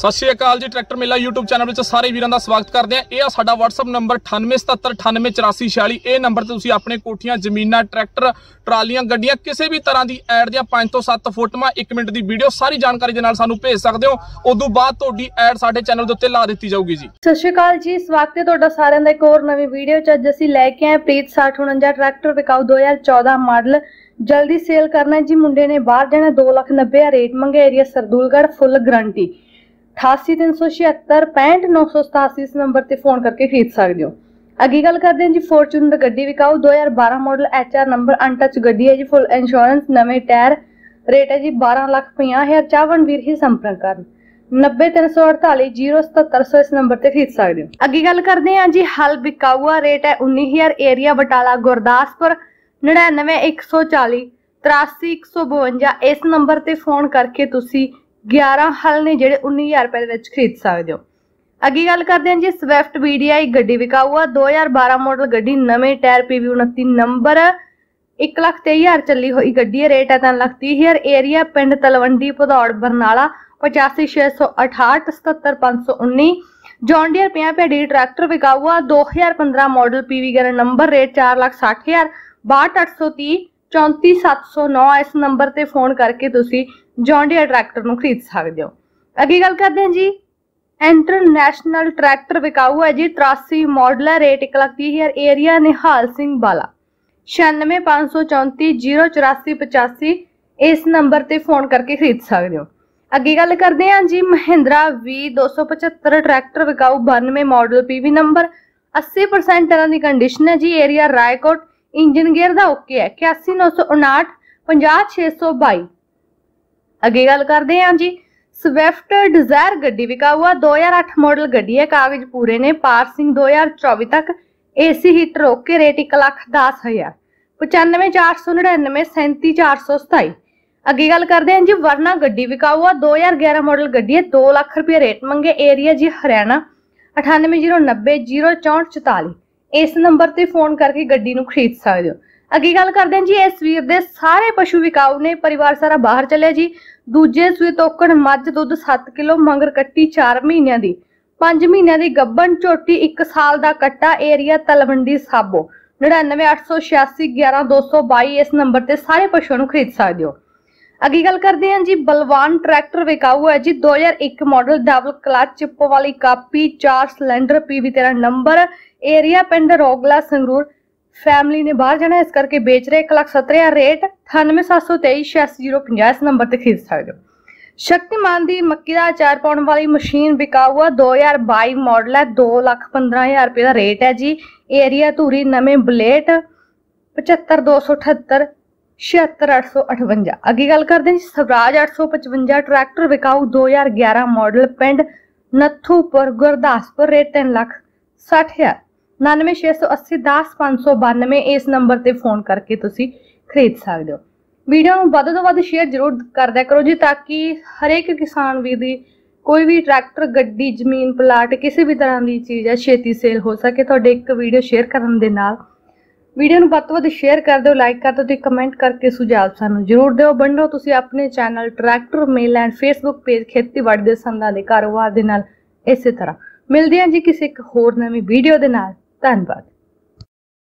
सत श्री अकाल जी। ट्रैक्टर मेला यूट्यूब चैनल में सारे वीरों का स्वागत करते हैं। यह साडा व्हाट्सएप नंबर 9877988446 यह नंबर से अपने कोठियां, जमीनां, ट्रैक्टर, ट्रालियां, गड्डियां किसी भी तरह की एड दियां 5 तो 7 फोटोआं, 1 मिनट की वीडियो, सारी जानकारी दे नाल सानू भेज सकते हो। उदों बाद तुहाडी एड साडे चैनल दे उत्ते ला दित्ती जाऊगी जी। सत श्री अकाल जी, स्वागत है तुहाडा सारिआं दा इक होर नवीं वीडियो च। अज असीं लैके आए प्रीत 6049 ट्रैक्टर विकाऊ 2014 मॉडल, जल्दी सेल करना जी। मुंडे ने बाहर जाना, 2,90,000 रेट मंगे, एरिया सरदूलगढ़, फुल गारंटी। 88 376 65 987 इस नंबर ते फोन करके खरीद सकते हो। अगे गल करते हैं जी फॉर्चूनर गड्डी विकाओ 2012 मॉडल, HR नंबर, अनटच गड्डी है जी, फुल इंश्योरेंस, नवे टायर, रेट है जी 12,50,000। चावन वीर ही संपर्क कर 90 348 0 77 इस नंबर ते खरीद सकते हो। अगे गल करते हैं जी हल बिकाऊआ, रेट है 19,000, एरिया बटाला, गुरदासपुर, 99 140 83 152 इस नंबर ते फोन करके तुसी 11 हल ने जेडे 19,000 रुपए दे विच खरीद सकदे हो। अगे गल करदे हां जी स्विफ्ट वीडीआई गड्डी विकाऊ आ 2012 मॉडल गड्डी, नवे टायर, पीवी 29 नंबर, 1,23,000 चली हुई गड्डी है, रेट है 3,30,000, एरिया पिंड Talwandi, Bhadaur, Barnala, 85 668 77 519। John Deere 50 tractor विकाऊ आ 2015 मॉडल, पीवी 11 नंबर, रेट 4,60,000, 62,800 34,709 इस नंबर ते फोन करके तुसी जॉन डियर ट्रैक्टर नूं खरीद सकदे हो। अगे गल करदे हां जी इंटरनेशनल ट्रैक्टर विकाऊ है जी, 83 model, rate 1,30,000, area Nihal Singh Wala, 96 534 084 85 इस नंबर ते फोन करके खरीद सकदे हो। अगे गल करदे हां जी महिंद्रा V 275 ट्रैक्टर विकाऊ 92 मॉडल, पीवी नंबर, 80% तरह की कंडीशन है जी, एरिया रायकोट, इंजन गियर का ओके है, 81 959 50 622। अगे गल करते हैं जी स्विफ्ट डिजायर गड्डी विकाऊ 2008 मॉडल गड्डी है, कागज पूरे ने, पार्सिंग 2024 तक, एसी हीटर ओके, रेट 1,10,000, 95 499 37 427। अगे गल करते हैं जी वरना गड्डी विकाऊ 2011 मॉडल गड्डी है, 2,00,000 रुपये रेट मंगे, एरिया जी हरियाणा, 98 090 064 44 इस नंबर ते फोन करके गड्डी नूं खरीद सकदे हो। अगे गल करते हैं जी इस वीर दे सारे पशु विकाऊ ने, परिवार सारा बाहर चलिया जी। दूजे सूए तोकण मज्झ दुद्ध 7 किलो, मंगर कट्टी 4 महीनों की, 5 महीनों की गब्बन झोटी, 1 साल का कट्टा, एरिया तलवंडी साबो, 99 886 11 222 इस नंबर ते सारे पशुओं को खरीद सकते हो। अगे गल करते हैं जी बलवान ट्रैक्टर विकाऊ है जी 2001 मॉडल, डबल क्लच, चिप वाली कापी, 4 सिलेंडर, PV 13 नंबर, एरिया पिंड रोगला, संगरूर, फैमिली ने बाहर जाना इस करके बेच रहे, 1,70,000, रेट 98 723 86 050 नंबर ते खरीद सकते हो। शक्तिमान दी मक्की दा अचार पाउण वाली मशीन विकाऊ आ 2022 मॉडल है, 2,15,000 रुपये का रेट है जी, एरिया धूरी, नवे बलेट, 75 278 76 858। अगे गल करते हैं स्वराज 855 ट्रैक्टर विकाऊ 2011 मॉडल, पिंड नथूपुर, गुरदासपुर, रेट 3,60,000, 99 680 10 592 इस नंबर ते फोन करके तुसी खरीद सकते हो। वीडियो को वध तो वध शेयर जरूर कर दिया करो जी, ताकि हरेक किसान वीर दी कोई भी ट्रैक्टर, गड्डी, जमीन, प्लाट, किसी भी तरह की चीज़ है छेती सेल हो सके। तो एक वीडियो शेयर करने के नाल वीडियो को वध तो वध शेयर कर दो, लाइक कर दो तो कमेंट करके सुझाव सानू जरूर दो। बंडो तुसी अपने channel tractor Mela and Facebook page खेतीबाड़ी के संदां दे कारोबार दे नाल। इस तरह मिलते हैं जी किसी एक होर नवी वीडियो के नाल। धन्यवाद।